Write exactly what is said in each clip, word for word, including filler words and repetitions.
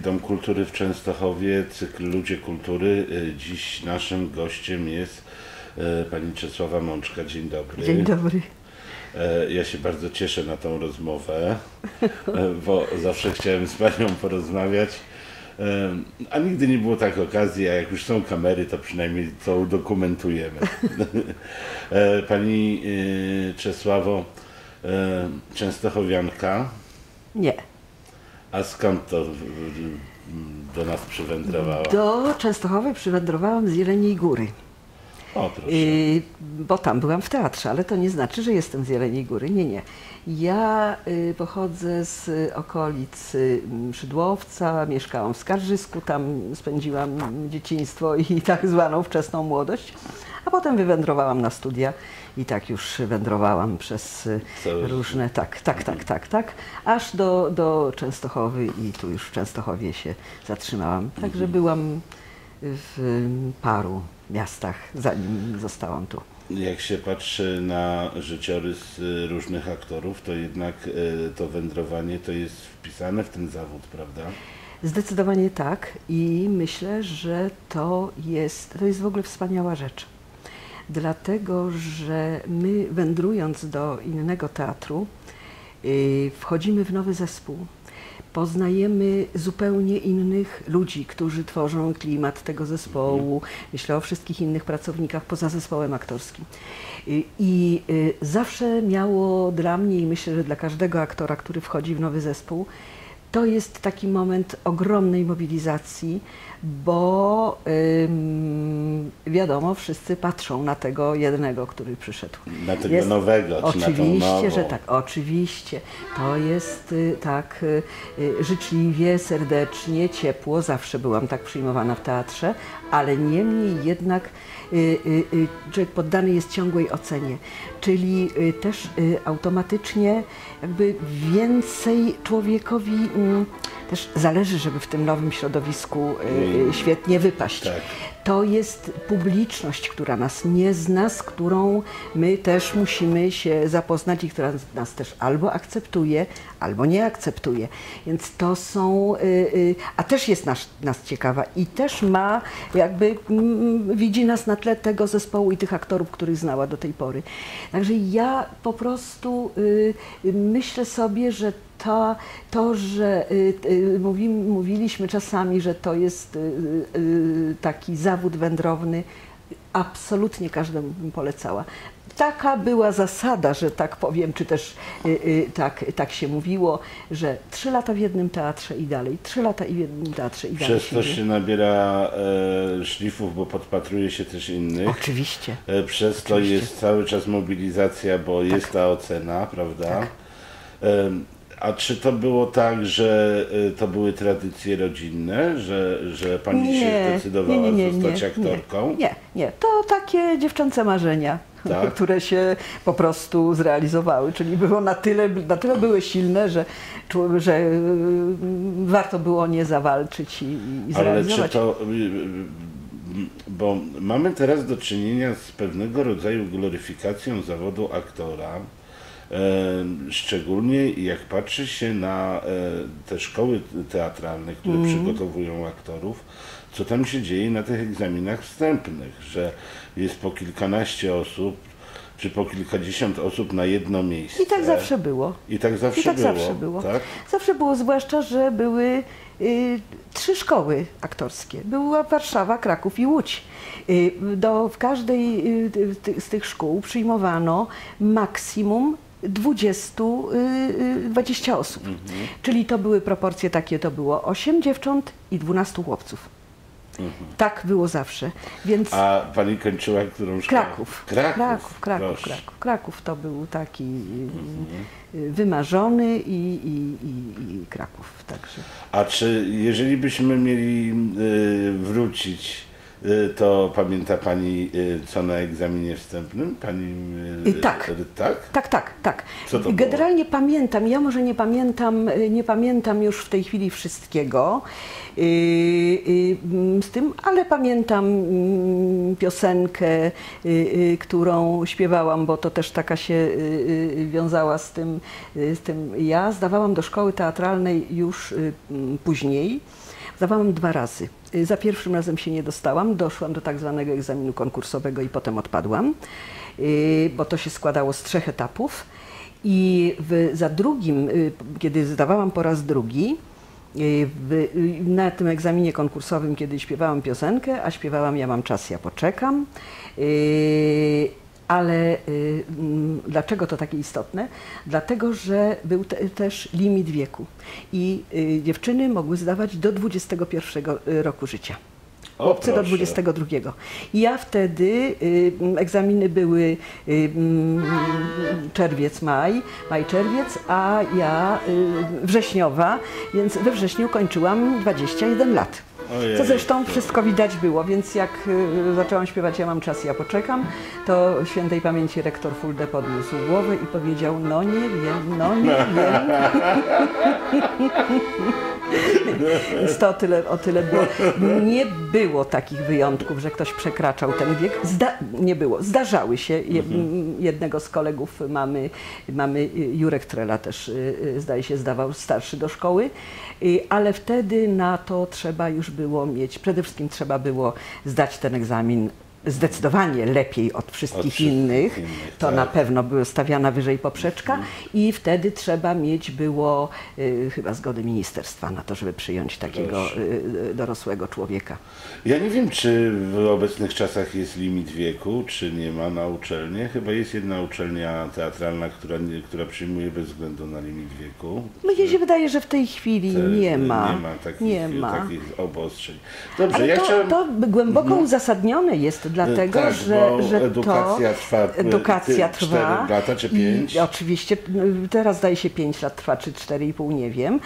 Polski Dom Kultury w Częstochowie, cykl Ludzie kultury. Dziś naszym gościem jest pani Czesława Mączka. Dzień dobry. Dzień dobry. Ja się bardzo cieszę na tą rozmowę, bo zawsze chciałem z panią porozmawiać, a nigdy nie było tak okazji, a jak już są kamery, to przynajmniej to udokumentujemy. Pani Czesławo, częstochowianka? Nie. A skąd to do nas przywędrowało? Do Częstochowy przywędrowałam z Jeleniej Góry. O, proszę. Y, bo tam byłam w teatrze, ale to nie znaczy, że jestem z Jeleniej Góry. Nie, nie. Ja y, pochodzę z okolic y, Szydłowca, mieszkałam w Skarżysku, tam spędziłam dzieciństwo i tak zwaną wczesną młodość. A potem wywędrowałam na studia i tak już wędrowałam przez Cały różne, życie. tak, tak, tak, tak, tak, aż do, do Częstochowy i tu już w Częstochowie się zatrzymałam. Także mhm. byłam w paru miastach, zanim zostałam tu. Jak się patrzy na życiorys różnych aktorów, to jednak to wędrowanie to jest wpisane w ten zawód, prawda? Zdecydowanie tak i myślę, że to jest, to jest w ogóle wspaniała rzecz. Dlatego, że my wędrując do innego teatru, yy, wchodzimy w nowy zespół. Poznajemy zupełnie innych ludzi, którzy tworzą klimat tego zespołu. Myślę o wszystkich innych pracownikach poza zespołem aktorskim. I, i y, zawsze miało dla mnie i myślę, że dla każdego aktora, który wchodzi w nowy zespół, to jest taki moment ogromnej mobilizacji, bo ym, wiadomo, wszyscy patrzą na tego jednego, który przyszedł. Na tego jest, nowego, czy oczywiście, na tą nową. Że tak, oczywiście. To jest y, tak y, życzliwie, serdecznie, ciepło. Zawsze byłam tak przyjmowana w teatrze, ale niemniej jednak y, y, y, człowiek poddany jest ciągłej ocenie, czyli y, też y, automatycznie jakby więcej człowiekowi y, też zależy, żeby w tym nowym środowisku y, świetnie wypaść. Tak. To jest publiczność, która nas nie zna, z którą my też musimy się zapoznać i która nas też albo akceptuje, albo nie akceptuje. Więc to są... A też jest nas, nas ciekawa i też ma jakby... widzi nas na tle tego zespołu i tych aktorów, których znała do tej pory. Także ja po prostu myślę sobie, że To, to, że y, y, mówi, mówiliśmy czasami, że to jest y, y, taki zawód wędrowny, absolutnie każdemu bym polecała. Taka była zasada, że tak powiem, czy też y, y, tak, tak się mówiło, że trzy lata w jednym teatrze i dalej, trzy lata i w jednym teatrze i dalej. Przez to się nabiera e, szlifów, bo podpatruje się też innych. Oczywiście. E, przez Oczywiście. To jest cały czas mobilizacja, bo tak. jest ta ocena, prawda? Tak. E, A czy to było tak, że to były tradycje rodzinne, że, że pani nie, się zdecydowała nie, nie, nie, zostać nie, aktorką? Nie, nie, nie. To takie dziewczęce marzenia, tak? które się po prostu zrealizowały. Czyli było na tyle, na tyle były silne, że, że warto było o nie zawalczyć i, i zrealizować. Ale czy to, bo mamy teraz do czynienia z pewnego rodzaju gloryfikacją zawodu aktora, szczególnie jak patrzy się na te szkoły teatralne, które mm. przygotowują aktorów, co tam się dzieje na tych egzaminach wstępnych, że jest po kilkanaście osób, czy po kilkadziesiąt osób na jedno miejsce. I tak zawsze było. I tak zawsze I tak było. Zawsze było. Tak? Zawsze było, zwłaszcza, że były y, trzy szkoły aktorskie. Była Warszawa, Kraków i Łódź. Y, do, w każdej y, ty, z tych szkół przyjmowano maksimum dwadzieścia osób. Mhm. Czyli to były proporcje takie, to było osiem dziewcząt i dwunastu chłopców. Mhm. Tak było zawsze. Więc... A pani kończyła którą szkołę? Kraków. Kraków, Kraków, Kraków, Kraków. Kraków to był taki mhm. wymarzony i, i, i, i Kraków. Także. A czy jeżeli byśmy mieli y, wrócić, y, to pamięta pani y, co na egzaminie wstępnym? Pani, y, tak. Y, tak, tak, tak, tak. Co to Generalnie było? Pamiętam, ja może nie pamiętam, nie pamiętam już w tej chwili wszystkiego. Z tym, ale pamiętam piosenkę, którą śpiewałam, bo to też taka się wiązała z tym, z tym. Ja zdawałam do szkoły teatralnej już później. Dawałam dwa razy. Za pierwszym razem się nie dostałam, doszłam do tak zwanego egzaminu konkursowego i potem odpadłam, bo to się składało z trzech etapów. I w, za drugim, kiedy zdawałam po raz drugi, w, na tym egzaminie konkursowym, kiedy śpiewałam piosenkę, a śpiewałam "Ja mam czas, ja poczekam", ale dlaczego to takie istotne? Dlatego, że był te, też limit wieku i dziewczyny mogły zdawać do dwudziestego pierwszego roku życia. Chłopcy do dwudziestego drugiego. Ja wtedy y, egzaminy były y, y, czerwiec, maj, maj, czerwiec, a ja y, wrześniowa, więc we wrześniu kończyłam dwadzieścia jeden lat. Ojej. Co zresztą wszystko widać było, więc jak y, zaczęłam śpiewać "Ja mam czas, ja poczekam", to świętej pamięci rektor Fulde podniósł głowę i powiedział: no nie wiem, no nie wiem. Więc to o tyle, o tyle było. Nie było takich wyjątków, że ktoś przekraczał ten wiek. Zda nie było. Zdarzały się. Jednego z kolegów mamy, mamy Jurek Trela też, zdaje się, zdawał starszy do szkoły, ale wtedy na to trzeba już było mieć, przede wszystkim trzeba było zdać ten egzamin zdecydowanie lepiej od wszystkich, od wszystkich innych, innych, to tak. Na pewno była stawiana wyżej poprzeczka mhm. i wtedy trzeba mieć było y, chyba zgody ministerstwa na to, żeby przyjąć takiego y, dorosłego człowieka. Ja nie wiem, czy w obecnych czasach jest limit wieku, czy nie ma na uczelnie. Chyba jest jedna uczelnia teatralna, która, nie, która przyjmuje bez względu na limit wieku. Mnie się wydaje, że w tej chwili te, nie ma. Nie ma takich, nie ma. takich obostrzeń. Dobrze, Ale ja to, chciałem... to głęboko mhm. uzasadnione jest. Dlatego, tak, że, że edukacja to, trwa, edukacja ty, trwa cztery lata czy pięć? Oczywiście, teraz zdaje się pięć lat trwa, czy cztery i pół, nie wiem.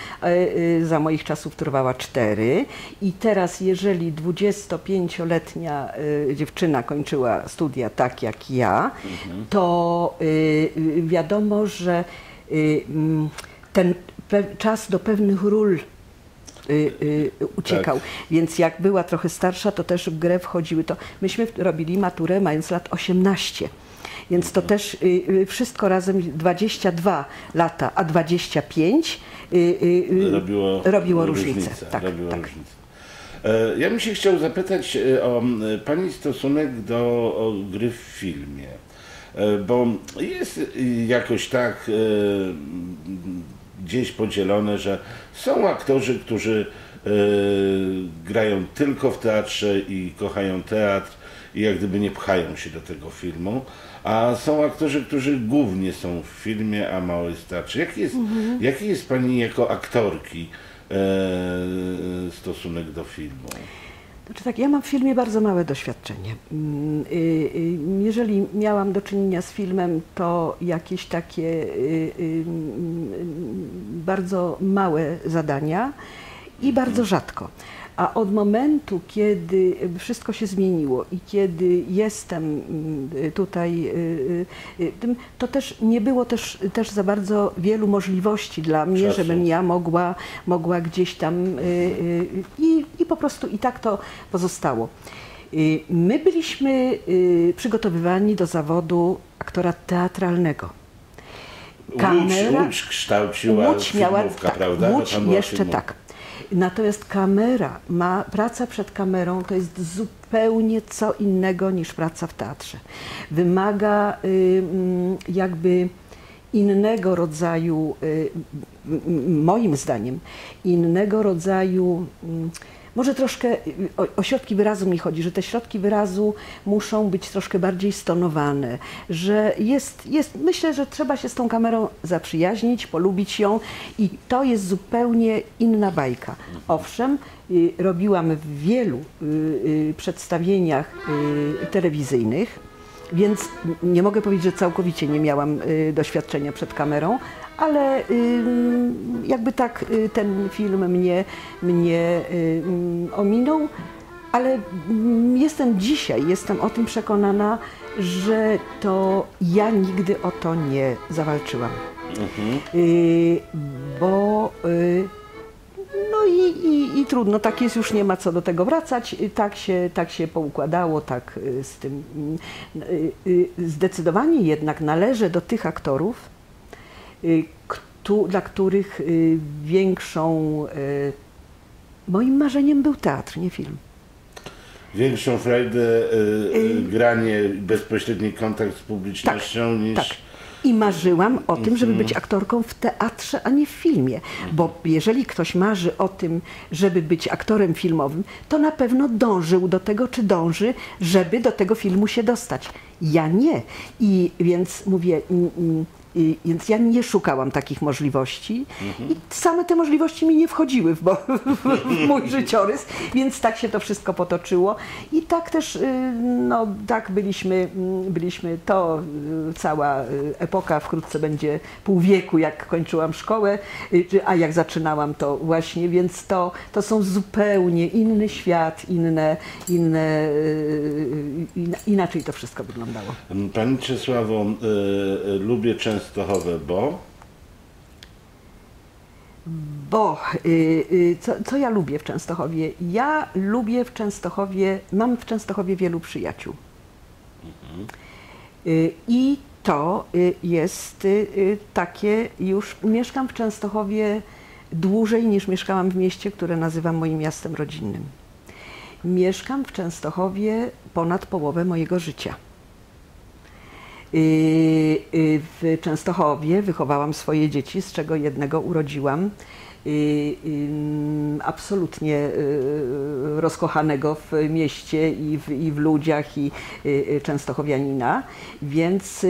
Za moich czasów trwała cztery i teraz, jeżeli dwudziestopięcioletnia dziewczyna kończyła studia tak jak ja, mhm. to wiadomo, że ten czas do pewnych ról Y, y, uciekał, tak. Więc jak była trochę starsza, to też w grę wchodziły to. Myśmy robili maturę mając lat osiemnaście, więc to też y, wszystko razem dwadzieścia dwa lata, a dwadzieścia pięć y, y, robiło, robiło różnicę. różnicę. Tak, robiło tak. różnicę. E, ja bym się chciał zapytać o pani stosunek do gry w filmie, e, bo jest jakoś tak... E, gdzieś podzielone, że są aktorzy, którzy yy, grają tylko w teatrze i kochają teatr i jak gdyby nie pchają się do tego filmu, a są aktorzy, którzy głównie są w filmie, a mało jest w teatrze. Jaki jest, mhm. jaki jest pani jako aktorki yy, stosunek do filmu? Znaczy tak, ja mam w filmie bardzo małe doświadczenie. Jeżeli miałam do czynienia z filmem, to jakieś takie bardzo małe zadania i bardzo rzadko. A od momentu, kiedy wszystko się zmieniło i kiedy jestem tutaj, to też nie było też, też za bardzo wielu możliwości dla mnie, Czasu. żebym ja mogła, mogła gdzieś tam i, i po prostu i tak to pozostało. My byliśmy przygotowywani do zawodu aktora teatralnego. Kamera, Łódź, Łódź kształciła Łódź miała, filmówka, tak, prawda? Łódź jeszcze filmówka. tak. Natomiast kamera, ma, praca przed kamerą to jest zupełnie co innego niż praca w teatrze. Wymaga y, jakby innego rodzaju, y, moim zdaniem, innego rodzaju, y, może troszkę o, o środki wyrazu mi chodzi, że te środki wyrazu muszą być troszkę bardziej stonowane, że jest, jest, myślę, że trzeba się z tą kamerą zaprzyjaźnić, polubić ją i to jest zupełnie inna bajka. Owszem, y, robiłam w wielu y, y, przedstawieniach y, telewizyjnych, więc nie mogę powiedzieć, że całkowicie nie miałam y, doświadczenia przed kamerą, ale y, jakby tak y, ten film mnie, mnie y, ominął, ale y, jestem dzisiaj, jestem o tym przekonana, że to ja nigdy o to nie zawalczyłam, mhm. y, bo y, no i, i, i trudno, tak jest, już nie ma co do tego wracać, tak się, tak się poukładało, tak z tym. Zdecydowanie jednak należę do tych aktorów, dla których większą Moim marzeniem był teatr, nie film. Większą frajdę, y, y, granie, bezpośredni kontakt z publicznością tak, niż... Tak. I marzyłam o tym, żeby być aktorką w teatrze, a nie w filmie. Bo jeżeli ktoś marzy o tym, żeby być aktorem filmowym, to na pewno dążył do tego, czy dąży, żeby do tego filmu się dostać. Ja nie. I więc mówię... Mm, mm, I, więc ja nie szukałam takich możliwości mhm. i same te możliwości mi nie wchodziły w, bo, w mój życiorys, więc tak się to wszystko potoczyło i tak też, no tak byliśmy, byliśmy to cała epoka, wkrótce będzie pół wieku, jak kończyłam szkołę, a jak zaczynałam to właśnie, więc to, to są zupełnie inny świat, inne, inne, inaczej to wszystko wyglądało. Pani Czesławo, yy, lubię często Częstochowę, bo? Bo, y, y, co, co ja lubię w Częstochowie? Ja lubię w Częstochowie, mam w Częstochowie wielu przyjaciół. Mhm. Y, I to y, jest y, takie już, mieszkam w Częstochowie dłużej niż mieszkałam w mieście, które nazywam moim miastem rodzinnym. Mieszkam w Częstochowie ponad połowę mojego życia. W Częstochowie wychowałam swoje dzieci, z czego jednego urodziłam, absolutnie rozkochanego w mieście i w, i w ludziach i częstochowianina, więc,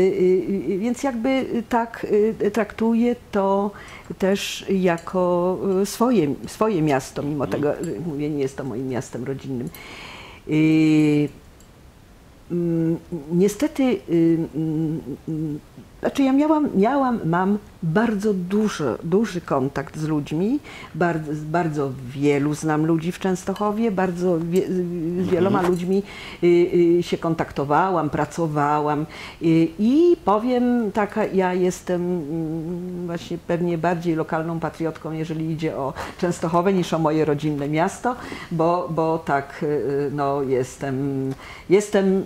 więc jakby tak traktuję to też jako swoje, swoje miasto, mimo tego, że mówię, nie jest to moim miastem rodzinnym. Niestety, znaczy ja miałam, miałam, mam bardzo dużo, duży kontakt z ludźmi, bardzo, bardzo wielu znam ludzi w Częstochowie, bardzo wie, z wieloma ludźmi się kontaktowałam, pracowałam i powiem, taka ja jestem właśnie pewnie bardziej lokalną patriotką, jeżeli idzie o Częstochowę, niż o moje rodzinne miasto, bo, bo tak, no jestem, jestem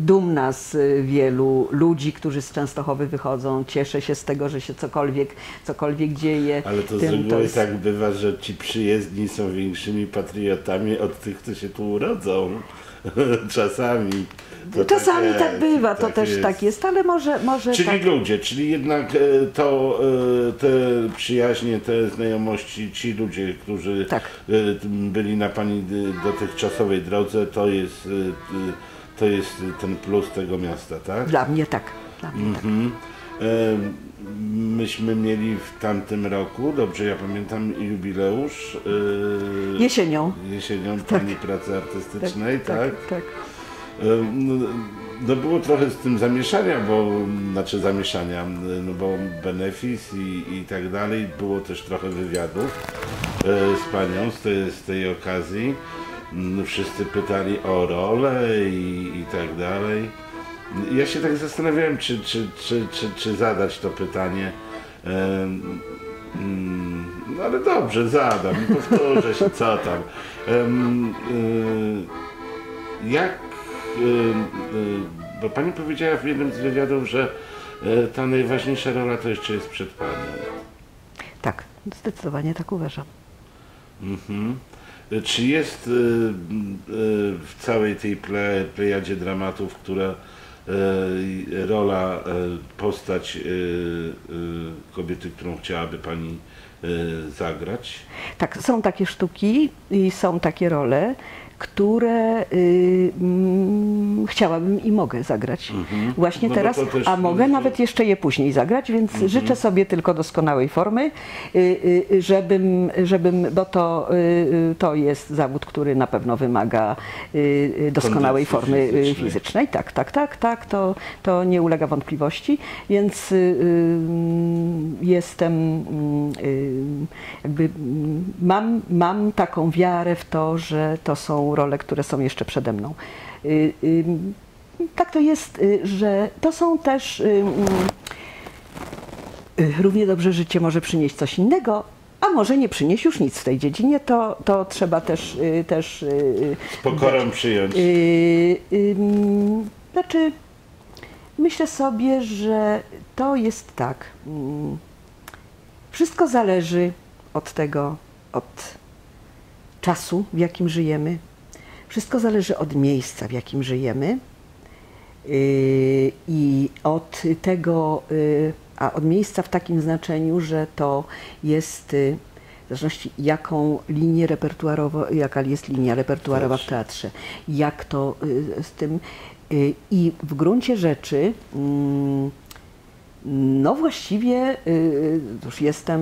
dumna z wielu ludzi, którzy z Częstochowy wychodzą, cieszę się z tego, że się co Cokolwiek, cokolwiek dzieje. Ale to z reguły jest... tak bywa, że ci przyjezdni są większymi patriotami od tych, którzy się tu urodzą. Czasami. To Czasami takie, tak bywa, to tak też jest. tak jest, ale może... może czyli tak... ludzie, czyli jednak to, te przyjaźnie, te znajomości, ci ludzie, którzy tak. byli na pani dotychczasowej drodze, to jest, to jest ten plus tego miasta, tak? Dla mnie tak. Dla mnie mhm. tak. Myśmy mieli w tamtym roku, dobrze ja pamiętam, jubileusz. Yy, jesienią. Jesienią pani tak. pracy artystycznej, tak? tak, tak. tak. Yy, no, no było trochę z tym zamieszania, bo, znaczy zamieszania, no bo benefis i, i tak dalej. Było też trochę wywiadów yy, z panią z tej, z tej okazji. Yy, wszyscy pytali o rolę i, i tak dalej. Ja się tak zastanawiałem, czy, czy, czy, czy, czy zadać to pytanie, um, um, ale dobrze, zadam i powtórzę się, co tam. Um, um, jak, um, bo pani powiedziała w jednym z wywiadów, że ta najważniejsza rola to jeszcze jest przed panią. Tak, zdecydowanie tak uważam. Mhm. Czy jest y, y, w całej tej ple, plejadzie dramatów, która Y, rola, y, postać y, y, kobiety, którą chciałaby pani y, zagrać? Tak, są takie sztuki i są takie role, które y, mm, chciałabym i mogę zagrać mm-hmm. właśnie no teraz, a mogę nie... nawet jeszcze je później zagrać, więc mm-hmm. życzę sobie tylko doskonałej formy, y, y, żebym, żebym, bo to, y, to jest zawód, który na pewno wymaga y, doskonałej Kondycji formy fizycznej. fizycznej. Tak, tak, tak, tak, to, to nie ulega wątpliwości, więc y, y, jestem, y, jakby mam, mam taką wiarę w to, że to są role, które są jeszcze przede mną. Yy, yy, tak to jest, yy, że to są też yy, yy, równie dobrze życie może przynieść coś innego, a może nie przynieść już nic w tej dziedzinie, to, to trzeba też... Yy, też yy, Z pokorą dać, przyjąć. Yy, yy, znaczy, myślę sobie, że to jest tak. Yy, wszystko zależy od tego, od czasu, w jakim żyjemy. Wszystko zależy od miejsca, w jakim żyjemy i od tego, a od miejsca w takim znaczeniu, że to jest w zależności jaką linię repertuarową, jaka jest linia repertuarowa w teatrze, jak to z tym i w gruncie rzeczy no właściwie już jestem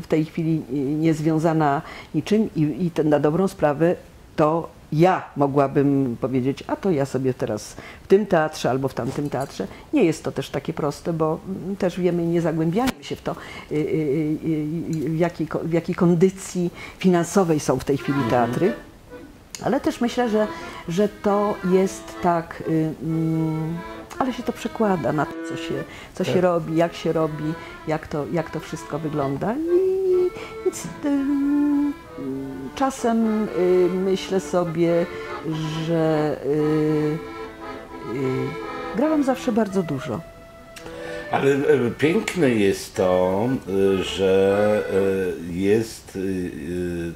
w tej chwili niezwiązana niczym i, i ten, na dobrą sprawę to ja mogłabym powiedzieć, a to ja sobie teraz w tym teatrze albo w tamtym teatrze. Nie jest to też takie proste, bo też wiemy, nie zagłębiajmy się w to, w jakiej, w jakiej kondycji finansowej są w tej chwili teatry. Ale też myślę, że, że to jest tak, ale się to przekłada na to, co się, co się robi, jak się robi, jak to, jak to wszystko wygląda. I nic, czasem y, myślę sobie, że y, y, grałam zawsze bardzo dużo. Ale y, piękne jest to, y, że y, jest y,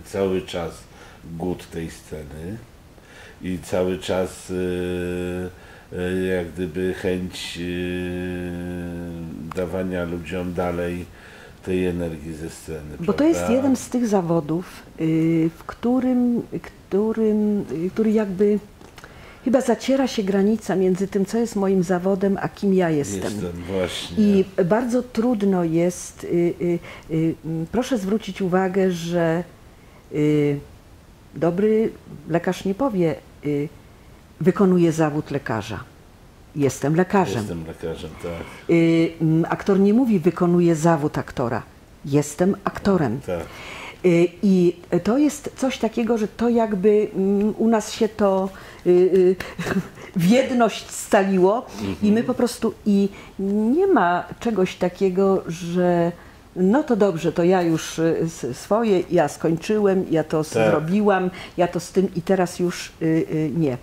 cały czas głód tej sceny i cały czas y, y, jak gdyby chęć y, dawania ludziom dalej tej energii ze sceny. Bo prawda? To jest jeden z tych zawodów, w którym, którym, który jakby chyba zaciera się granica między tym, co jest moim zawodem, a kim ja jestem. Jestem właśnie. I bardzo trudno jest, proszę zwrócić uwagę, że dobry lekarz nie powie, wykonuje zawód lekarza. Jestem lekarzem. Jestem lekarzem, tak. Y, aktor nie mówi, wykonuje zawód aktora. Jestem aktorem. Tak. Y, I to jest coś takiego, że to jakby mm, u nas się to y, y, w jedność scaliło mhm. i my po prostu i nie ma czegoś takiego, że no to dobrze, to ja już swoje, ja skończyłem, ja to tak. zrobiłam, ja to z tym i teraz już y, y, nie.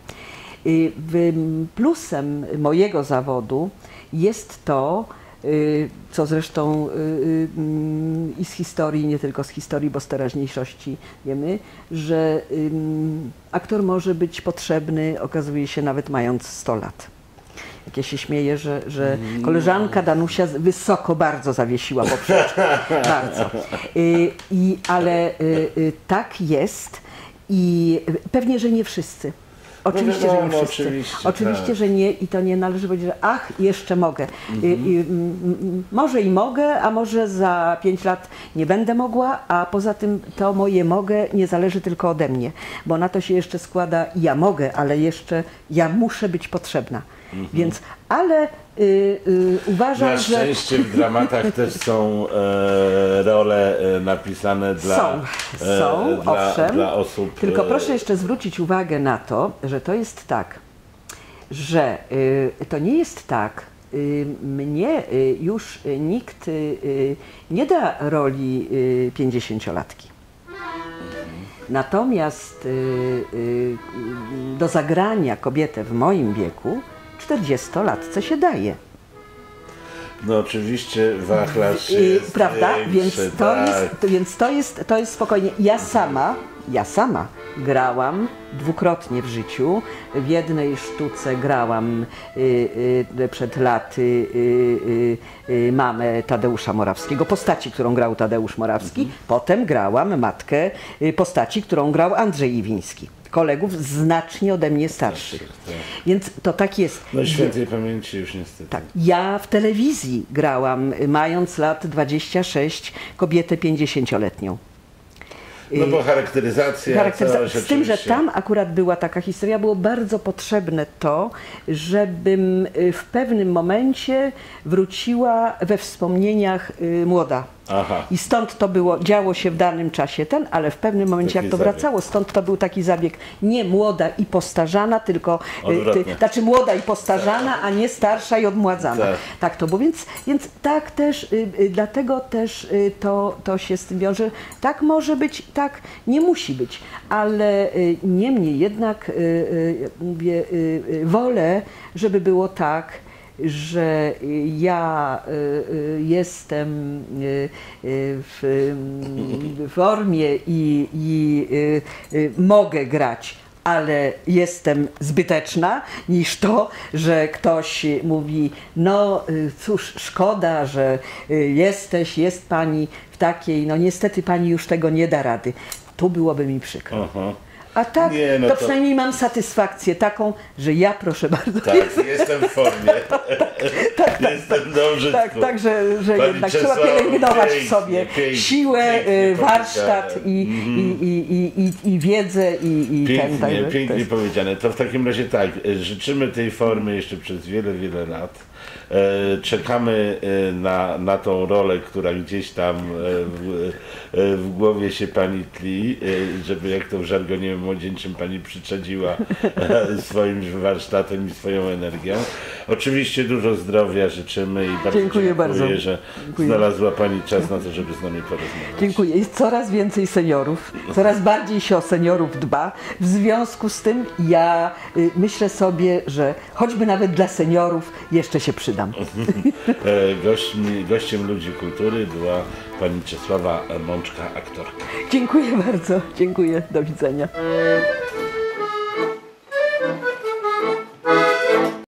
Plusem mojego zawodu jest to, co zresztą i z historii, nie tylko z historii, bo z teraźniejszości wiemy, że aktor może być potrzebny, okazuje się, nawet mając sto lat. Jak ja się śmieję, że, że koleżanka Danusia wysoko bardzo zawiesiła poprzeczkę. Bardzo. I, ale tak jest i pewnie, że nie wszyscy. Oczywiście, że nie wszyscy. Oczywiście, oczywiście tak. że nie i to nie należy powiedzieć, że ach, jeszcze mogę. Mhm. Y, y, m, może i mogę, a może za pięć lat nie będę mogła, a poza tym to moje mogę nie zależy tylko ode mnie, bo na to się jeszcze składa ja mogę, ale jeszcze ja muszę być potrzebna. Mhm. Więc, ale y, y, uważam, na że... Na szczęście w dramatach też są e, role e, napisane dla, są, są, e, dla, owszem, dla osób... Tylko proszę jeszcze zwrócić uwagę na to, że to jest tak, że y, to nie jest tak, y, mnie y, już nikt y, nie da roli y, pięćdziesięciolatki. Natomiast y, y, do zagrania kobietę w moim wieku czterdziestolatce się daje. No oczywiście wachlarz jest. Prawda? Więc to jest, to, więc to jest, to jest spokojnie. Ja sama, ja sama grałam dwukrotnie w życiu. W jednej sztuce grałam y, y, przed laty y, y, y, mamę Tadeusza Morawskiego, postaci, którą grał Tadeusz Morawski. Mhm. Potem grałam matkę postaci, którą grał Andrzej Iwiński. Kolegów znacznie ode mnie starszych. Tak, tak. Więc to tak jest. No świętej pamięci już niestety. Tak. Ja w telewizji grałam, mając lat dwadzieścia sześć, kobietę pięćdziesięcioletnią. No bo charakteryzacja. Charakteryza z tym, że tam akurat była taka historia, było bardzo potrzebne to, żebym w pewnym momencie wróciła we wspomnieniach młoda. Aha. I stąd to było, działo się w danym czasie ten, ale w pewnym momencie taki jak to zabieg. Wracało, stąd to był taki zabieg nie młoda i postarzana, tylko ty, znaczy młoda i postarzana, tak. a nie starsza i odmładzana. Tak, tak to było, więc, więc tak też, y, dlatego też y, to, to się z tym wiąże. Tak może być, tak nie musi być, ale y, niemniej jednak y, y, y, y, y, wolę, żeby było tak, że ja jestem w formie i, i mogę grać, ale jestem zbyteczna, niż to, że ktoś mówi, no cóż, szkoda, że jesteś, jest pani w takiej, no niestety pani już tego nie da rady. Tu byłoby mi przykro. Aha. A tak, nie, no to, to przynajmniej mam satysfakcję taką, że ja, proszę bardzo. Tak, jest... jestem w formie. tak, tak, tak, jestem dobrze. Tak, tak, tak, że, że jednak trzeba pielęgnować w sobie pięknie, siłę, pięknie, warsztat i, mm. i, i, i, i wiedzę i, i pięknie, ten tak, pięknie to jest... powiedziane. To w takim razie tak, życzymy tej formy jeszcze przez wiele, wiele lat. Czekamy na, na tą rolę, która gdzieś tam w, w głowie się pani tli, żeby, jak to w żargonie młodzieńczym, pani przyczadziła swoim warsztatem i swoją energią. Oczywiście dużo zdrowia życzymy i bardzo dziękuję, dziękuję bardzo, że dziękuję. Znalazła pani czas na to, żeby z nami porozmawiać. Dziękuję. Jest coraz więcej seniorów, coraz bardziej się o seniorów dba. W związku z tym ja myślę sobie, że choćby nawet dla seniorów jeszcze się przyda. Gośćmi, gościem Ludzi Kultury była pani Czesława Mączka, aktorka. Dziękuję bardzo, dziękuję, do widzenia.